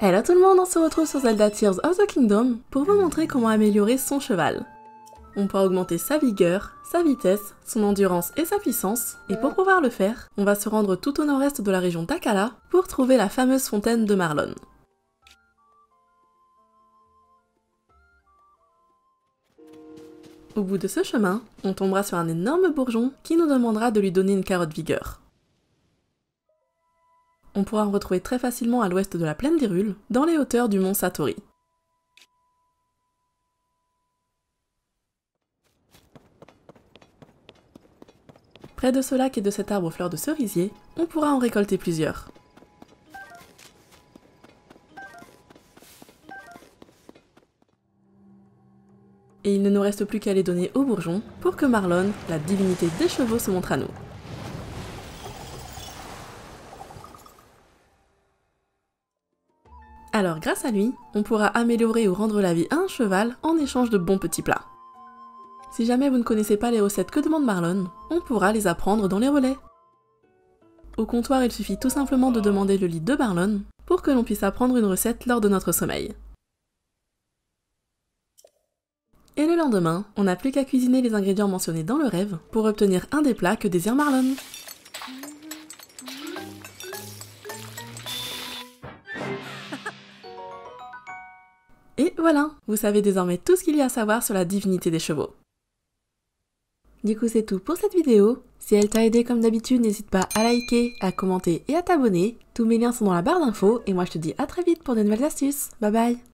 Hello tout le monde, on se retrouve sur Zelda Tears of the Kingdom pour vous montrer comment améliorer son cheval. On pourra augmenter sa vigueur, sa vitesse, son endurance et sa puissance, et pour pouvoir le faire, on va se rendre tout au nord-est de la région d'Akkala pour trouver la fameuse fontaine de Marlon. Au bout de ce chemin, on tombera sur un énorme bourgeon qui nous demandera de lui donner une carotte vigueur. On pourra en retrouver très facilement à l'ouest de la plaine d'Hyrule, dans les hauteurs du mont Satori. Près de ce lac et de cet arbre aux fleurs de cerisier, on pourra en récolter plusieurs. Et il ne nous reste plus qu'à les donner au bourgeon pour que Marlon, la divinité des chevaux, se montre à nous. Alors grâce à lui, on pourra améliorer ou rendre la vie à un cheval en échange de bons petits plats. Si jamais vous ne connaissez pas les recettes que demande Marlon, on pourra les apprendre dans les relais. Au comptoir, il suffit tout simplement de demander le lit de Marlon pour que l'on puisse apprendre une recette lors de notre sommeil. Et le lendemain, on n'a plus qu'à cuisiner les ingrédients mentionnés dans le rêve pour obtenir un des plats que désire Marlon. Et voilà, vous savez désormais tout ce qu'il y a à savoir sur la divinité des chevaux. Du coup c'est tout pour cette vidéo. Si elle t'a aidé comme d'habitude, n'hésite pas à liker, à commenter et à t'abonner. Tous mes liens sont dans la barre d'infos et moi je te dis à très vite pour de nouvelles astuces. Bye bye.